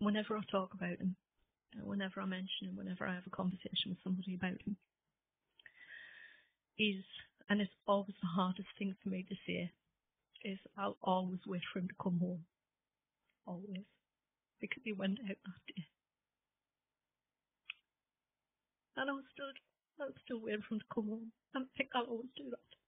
whenever I talk about him, whenever I mention him, whenever I have a conversation with somebody about him, is, and it's always the hardest thing for me to say, is I'll always wait for him to come home. Always. Because he went out that day. And I was still waiting for him to come home. I don't think I'll always do that.